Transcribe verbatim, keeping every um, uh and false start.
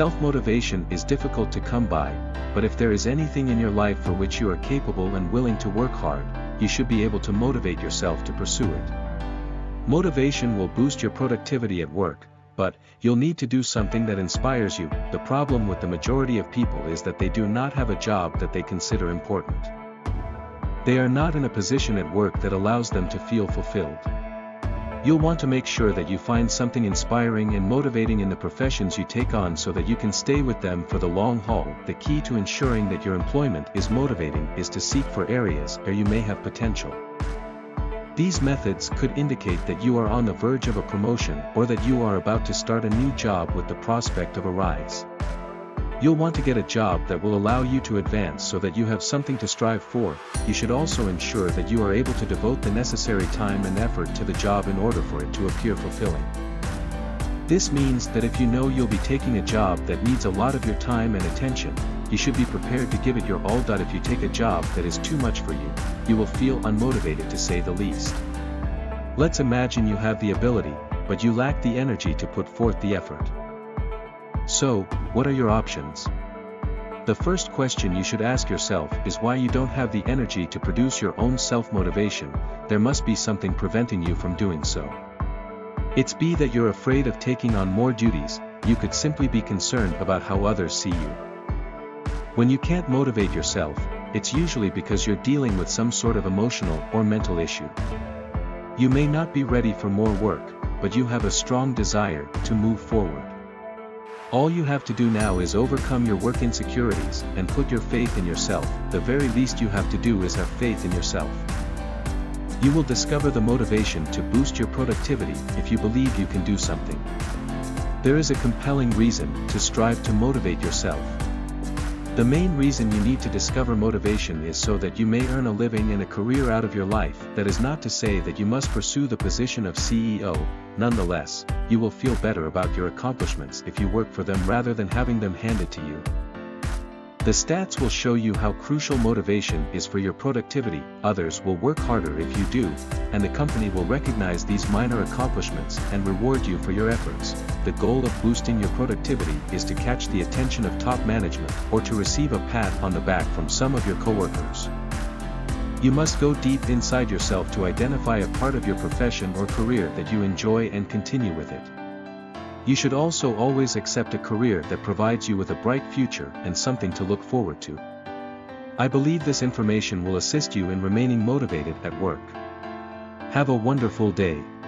Self-motivation is difficult to come by, but if there is anything in your life for which you are capable and willing to work hard, you should be able to motivate yourself to pursue it. Motivation will boost your productivity at work, but you'll need to do something that inspires you. The problem with the majority of people is that they do not have a job that they consider important. They are not in a position at work that allows them to feel fulfilled. You'll want to make sure that you find something inspiring and motivating in the professions you take on so that you can stay with them for the long haul. The key to ensuring that your employment is motivating is to seek for areas where you may have potential. These methods could indicate that you are on the verge of a promotion or that you are about to start a new job with the prospect of a rise. You'll want to get a job that will allow you to advance so that you have something to strive for. You should also ensure that you are able to devote the necessary time and effort to the job in order for it to appear fulfilling. This means that if you know you'll be taking a job that needs a lot of your time and attention, you should be prepared to give it your all. If you take a job that is too much for you, you will feel unmotivated to say the least. Let's imagine you have the ability, but you lack the energy to put forth the effort. So, what are your options? The first question you should ask yourself is why you don't have the energy to produce your own self-motivation. There must be something preventing you from doing so. It's be that you're afraid of taking on more duties. You could simply be concerned about how others see you. When you can't motivate yourself, it's usually because you're dealing with some sort of emotional or mental issue. You may not be ready for more work, but you have a strong desire to move forward. All you have to do now is overcome your work insecurities and put your faith in yourself. The very least you have to do is have faith in yourself. You will discover the motivation to boost your productivity if you believe you can do something. There is a compelling reason to strive to motivate yourself. The main reason you need to discover motivation is so that you may earn a living and a career out of your life. That is not to say that you must pursue the position of C E O, nonetheless, you will feel better about your accomplishments if you work for them rather than having them handed to you. The stats will show you how crucial motivation is for your productivity. Others will work harder if you do, and the company will recognize these minor accomplishments and reward you for your efforts. The goal of boosting your productivity is to catch the attention of top management or to receive a pat on the back from some of your coworkers. You must go deep inside yourself to identify a part of your profession or career that you enjoy and continue with it. You should also always accept a career that provides you with a bright future and something to look forward to. I believe this information will assist you in remaining motivated at work. Have a wonderful day.